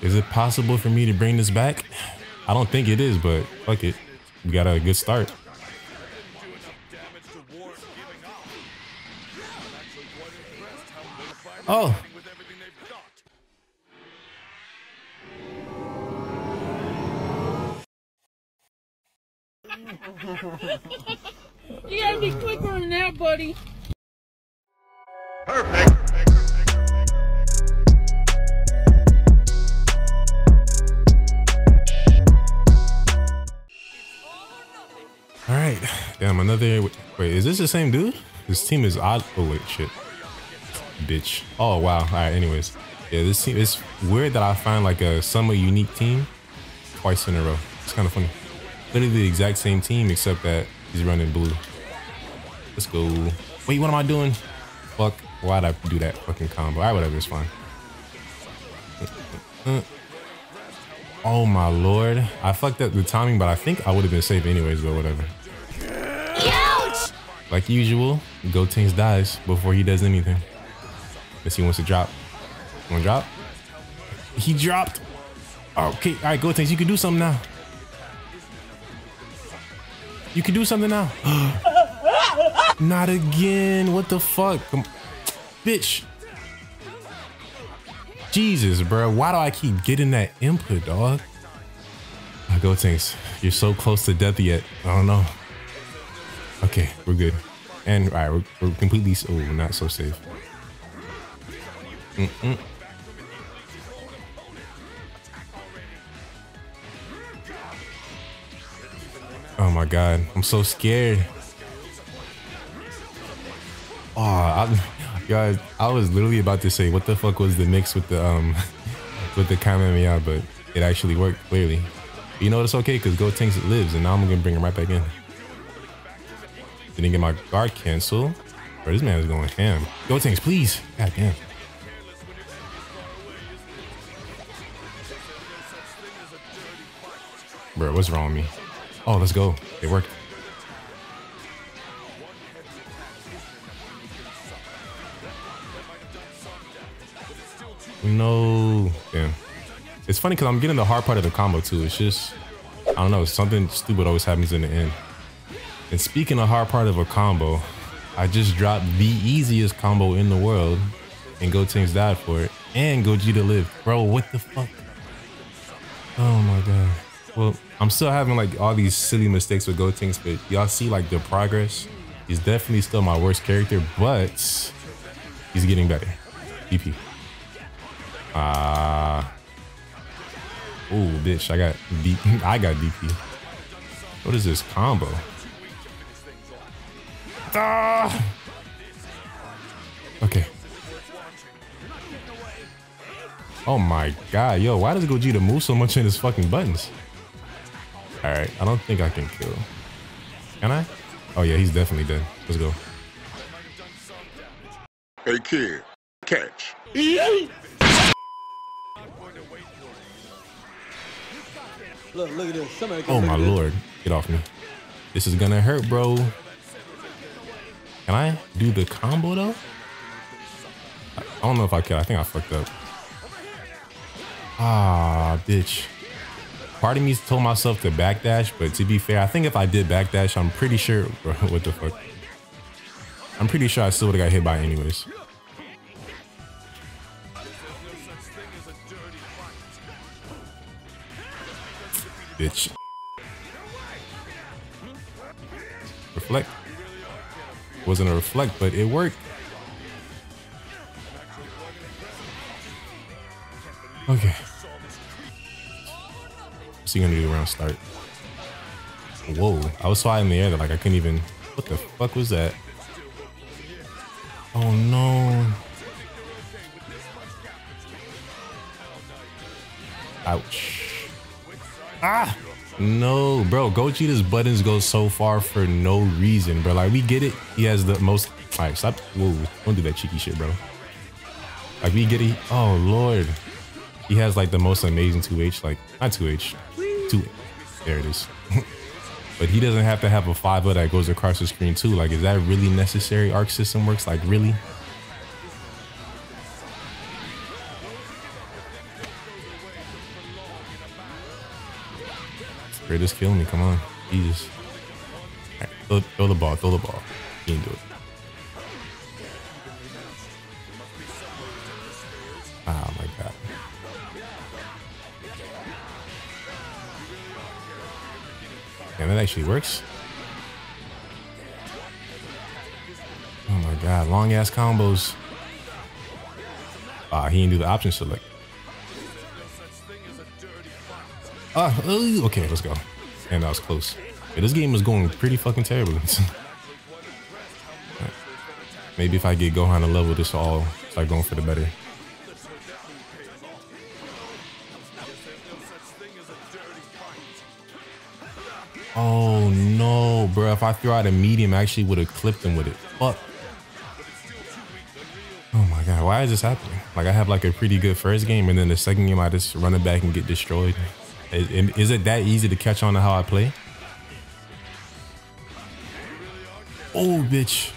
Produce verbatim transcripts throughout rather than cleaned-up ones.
Is it possible for me to bring this back? I don't think it is, but fuck it. We got a good start. Oh. You gotta be quicker than that, buddy. Perfect. All right, damn, another, wait, is this the same dude? This team is odd, oh wait, shit, bitch. Oh, wow, all right, anyways. Yeah, this team, it's weird that I find like a somewhat unique team twice in a row. It's kind of funny. Literally the exact same team, except that he's running blue. Let's go. Wait, what am I doing? Fuck, why'd I do that fucking combo? All right, whatever, it's fine. Uh, uh. Oh my lord. I fucked up the timing, but I think I would have been safe anyways, but whatever. Ouch! Like usual, Gotenks dies before he does anything. Unless he wants to drop. Wanna drop? He dropped. Okay, all right, Gotenks, you can do something now. You can do something now. Not again. What the fuck? Come bitch. Jesus, bro. Why do I keep getting that input, dog? Oh, Gotenks, you're so close to death yet. I don't know. Okay, we're good. And all right, we're, we're completely, oh, we're not so safe. Mm-mm. Oh my God, I'm so scared. Oh, I'm, guys, I was literally about to say, what the fuck was the mix with the um, with the Kamehameha, but it actually worked clearly. But you know, it's okay because Gotenks lives, and now I'm gonna bring him right back in. Didn't get my guard cancel. Bro, this man is going ham. Gotenks, please. God damn. Bro, what's wrong with me? Oh, let's go. It worked. No. Damn. It's funny because I'm getting the hard part of the combo too. It's just, I don't know, something stupid always happens in the end. And speaking of hard part of a combo, I just dropped the easiest combo in the world and Gotenks died for it. And Gogeta lived. Bro, what the fuck? Oh my God. Well, I'm still having like all these silly mistakes with Gotenks, but y'all see like the progress. He's definitely still my worst character, but he's getting better. D P. Ah, uh, oh, bitch! I got D P. I got D P. What is this combo? Ah! Okay. Oh my God, yo! Why does Gogeta move so much in his fucking buttons? All right, I don't think I can kill. Can I? Oh yeah, he's definitely dead. Let's go. Hey kid, catch. Look, look at this. Somebody oh my lord, get off me. This is gonna hurt, bro. Can I do the combo though? I don't know if I can. I think I fucked up. Ah, bitch. Part of me told myself to backdash, but to be fair, I think if I did backdash, I'm pretty sure, bro, what the fuck? I'm pretty sure I still would've got hit by it anyways. Bitch. Reflect. Wasn't a reflect, but it worked. Okay. What's he gonna do around start? Whoa. I was flying in the air that like I couldn't even. What the fuck was that? Oh no. Ouch. Ah, no, bro. Gogeta's buttons go so far for no reason, bro. Like, we get it. He has the most. All right, stop. Whoa, don't do that cheeky shit, bro. Like, we get it. Oh, Lord. He has, like, the most amazing two H. Like, not two H. two. There it is. But he doesn't have to have a five oh that goes across the screen, too. Like, is that really necessary? Arc System Works? Like, really? Bro, just kill me. Come on. Jesus. All right, throw, throw the ball. Throw the ball. You can do it. Oh, my God. Damn, that actually works. Oh, my God. Long-ass combos. Ah, he didn't do the option select. Ah, okay, let's go. And that was close. Yeah, this game is going pretty fucking terrible. Maybe if I get Gohan to level, this all start going for the better. Oh no, bro! If I threw out a medium, I actually would have clipped him with it. Fuck. Oh my God, why is this happening? Like I have like a pretty good first game, and then the second game I just run it back and get destroyed. Is, is it that easy to catch on to how I play? Oh, bitch.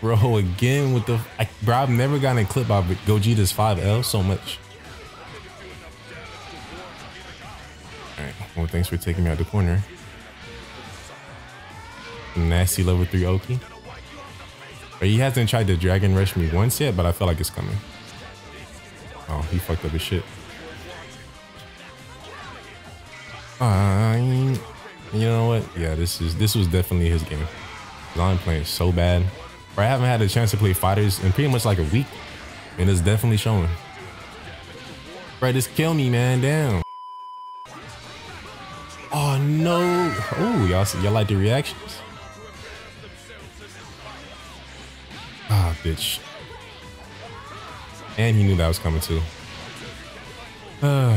Bro, again with the... I, bro, I've never gotten a clip by Gogeta's five L so much. All right. Well, thanks for taking me out the corner. Nasty level three Oki. He hasn't tried to Dragon Rush me once yet, but I feel like it's coming. Oh, he fucked up his shit. Fine. You know what? Yeah, this is this was definitely his game. I'm playing so bad. Or I haven't had a chance to play fighters in pretty much like a week, and it's definitely showing. Right, just kill me, man. Damn. Oh no. Oh, y'all y'all like the reactions? Ah, bitch. And he knew that was coming too. Uh,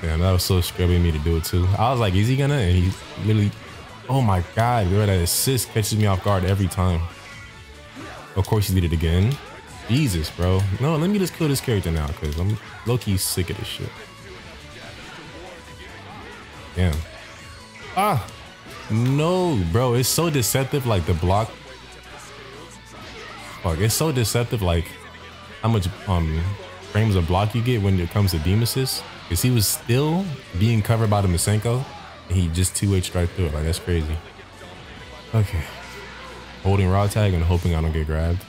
damn, that was so scrubby of me to do it too. I was like, is he gonna? And he literally, oh my God, bro, that assist catches me off guard every time. Of course he did it again. Jesus, bro. No, let me just kill this character now because I'm low-key sick of this shit. Damn. Ah, no, bro. It's so deceptive, like the block. Fuck, it's so deceptive, like how much um frames of block you get when it comes to Beam Assist. Because he was still being covered by the Masenko, and he just two H'd right through it. Like, that's crazy. Okay. Holding raw tag and hoping I don't get grabbed.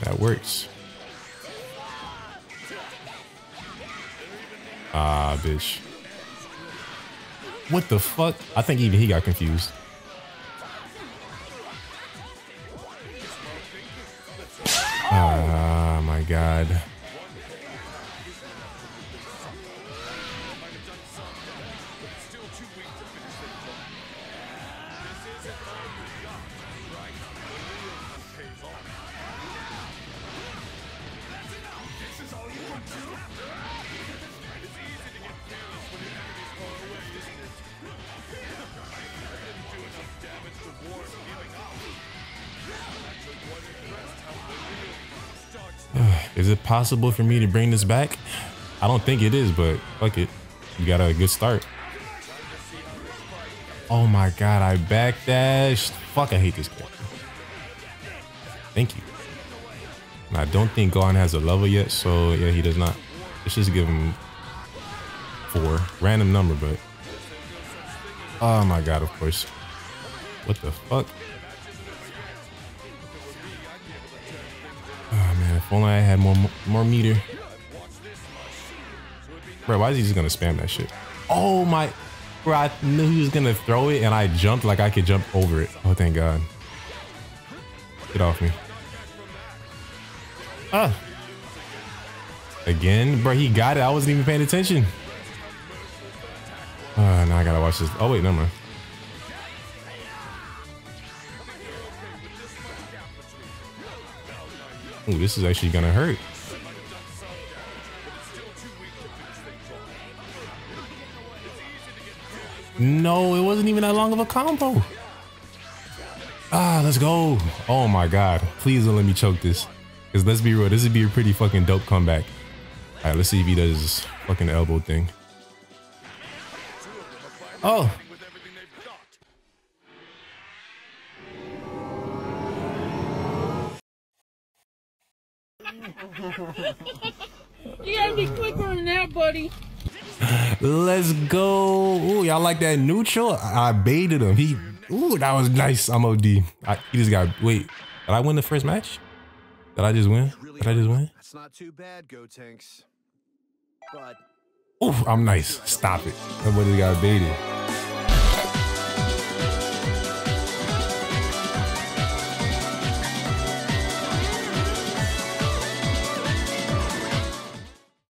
That works. Ah, bitch. What the fuck? I think even he got confused. Ah, oh my God. Is it possible for me to bring this back? I don't think it is, but fuck it. You got a good start. Oh my God, I backdashed. Fuck, I hate this game. Thank you. And I don't think Gohan has a level yet, so yeah, he does not. Let's just give him four. Random number, but... Oh my God, of course. What the fuck? If only I had more more meter. Bro, why is he just gonna spam that shit? Oh my, bro, I knew he was gonna throw it and I jumped like I could jump over it. Oh, thank God. Get off me. Ah. Again, bro, he got it. I wasn't even paying attention. Ah, uh, now I gotta watch this. Oh wait, never mind. Ooh, this is actually gonna hurt. No, it wasn't even that long of a combo. Ah, let's go. Oh my God. Please don't let me choke this. Because let's be real, this would be a pretty fucking dope comeback. All right, let's see if he does this fucking elbow thing. Oh. You gotta be quicker than that, buddy. Let's go. Ooh, y'all like that neutral? I baited him. He, ooh, that was nice. I'm O D. I, he just got, wait, did I win the first match? Did I just win? Did I just win? That's not too bad, Gotenks. But ooh, I'm nice. Stop it. Everybody got baited.